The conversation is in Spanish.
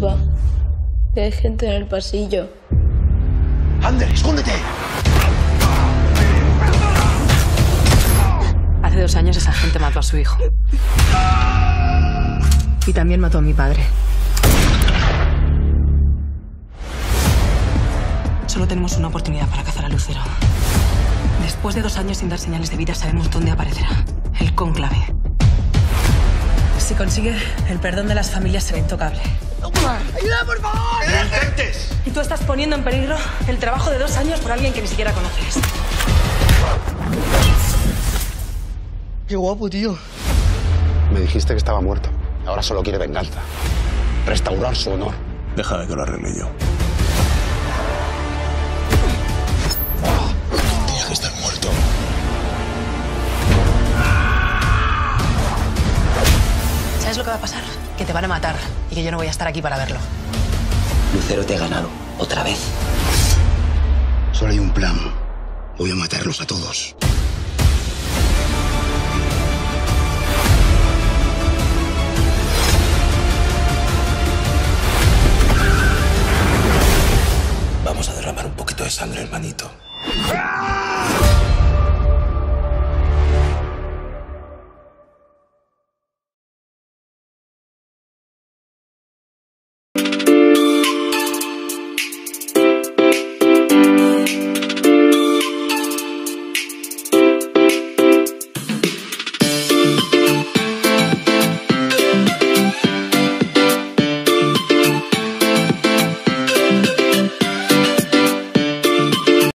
Papá, que hay gente en el pasillo. ¡Ander, escóndete! Hace 2 años esa gente mató a su hijo. Y también mató a mi padre. Solo tenemos una oportunidad para cazar a Lucero. Después de 2 años sin dar señales de vida, sabemos dónde aparecerá. El cónclave. Si consigue el perdón de las familias, será intocable. ¡Ayuda, por favor! ¡No intentes! Y tú estás poniendo en peligro el trabajo de 2 años por alguien que ni siquiera conoces. ¡Qué guapo, tío! Me dijiste que estaba muerto. Ahora solo quiere venganza. Restaurar su honor. Deja de que lo arregle yo. Tienes que estar muerto. ¿Sabes lo que va a pasar? Que te van a matar y que yo no voy a estar aquí para verlo. Lucero te ha ganado. Otra vez. Solo hay un plan. Voy a matarlos a todos.